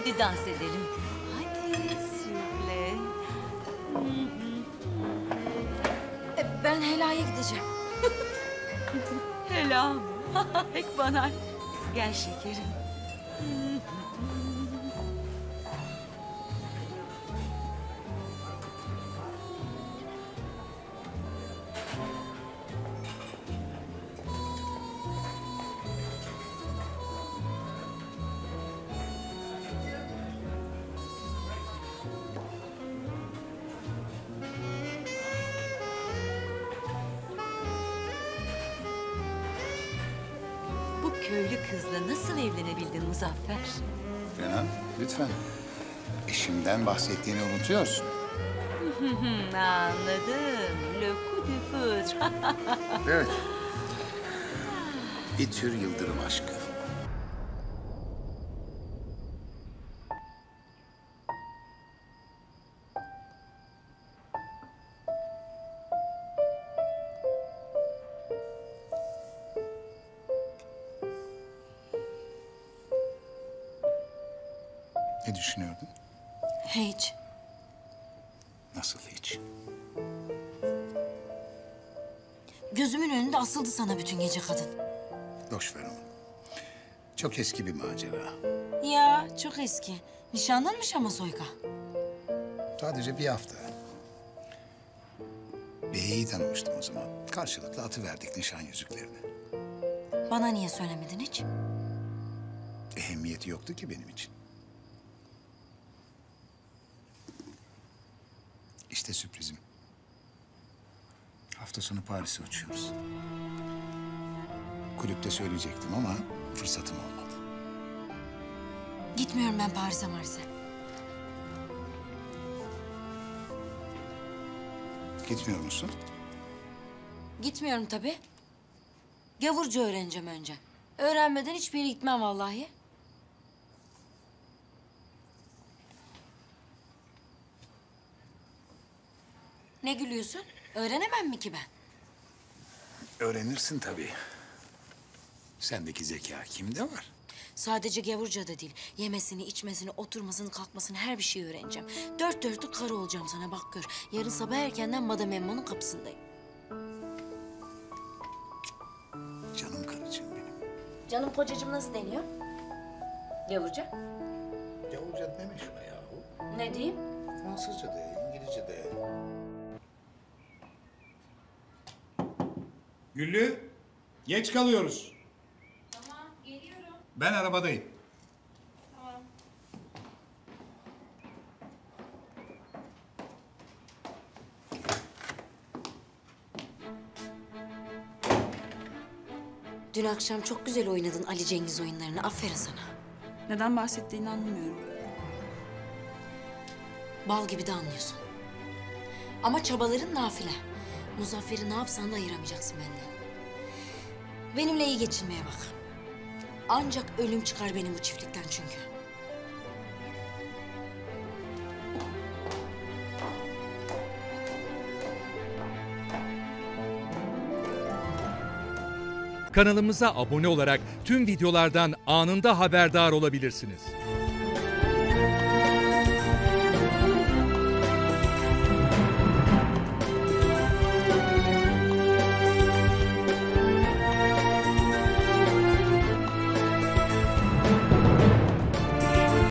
Hadi dans edelim. Hadi sürle. Ben helaya gideceğim. Hela mı? Ekbanay. Gel şekerim. Köylü kızla nasıl evlenebildin Muzaffer? Canan, lütfen. Eşimden bahsettiğini unutuyorsun. Anladım. Le coup de foudre. Evet. Bir tür yıldırım aşkı. Ne düşünüyordun? Hiç. Nasıl hiç? Gözümün önünde asıldı sana bütün gece kadın. Boş ver onu. Çok eski bir macera. Ya çok eski. Nişanlanmış ama Soyka. Sadece bir hafta. Bey'i tanımıştım o zaman. Karşılıklı atıverdik nişan yüzüklerini. Bana niye söylemedin hiç? Ehemmiyeti yoktu ki benim için. İşte sürprizim. Hafta sonu Paris'e uçuyoruz. Kulüpte söyleyecektim ama fırsatım olmadı. Gitmiyorum ben Paris'e Maris'e. Gitmiyor musun? Gitmiyorum tabii. Gavurca öğreneceğim önce. Öğrenmeden hiçbir yere gitmem vallahi. Ne gülüyorsun? Öğrenemem mi ki ben? Öğrenirsin tabii. Sendeki zeka kimde var? Sadece gavurca da değil. Yemesini, içmesini, oturmasını, kalkmasını her bir şeyi öğreneceğim. Dört dörtlük karı olacağım sana bak gör. Yarın sabah erkenden Madame Emma'nın kapısındayım. Canım karıcığım benim. Canım kocacığım nasıl deniyor? Gavurca? Gavurca deme şuna yahu. Ne diyeyim? Fransızca da, İngilizce de. Güllü, geç kalıyoruz. Tamam, geliyorum. Ben arabadayım. Tamam. Dün akşam çok güzel oynadın Ali Cengiz oyunlarını. Aferin sana. Neden bahsettiğini anlamıyorum. Bal gibi de anlıyorsun. Ama çabaların nafile. Muzaffer'i ne yapsan da ayıramayacaksın benden. Benimle iyi geçinmeye bak. Ancak ölüm çıkar benim bu çiftlikten çünkü. Kanalımıza abone olarak tüm videolardan anında haberdar olabilirsiniz.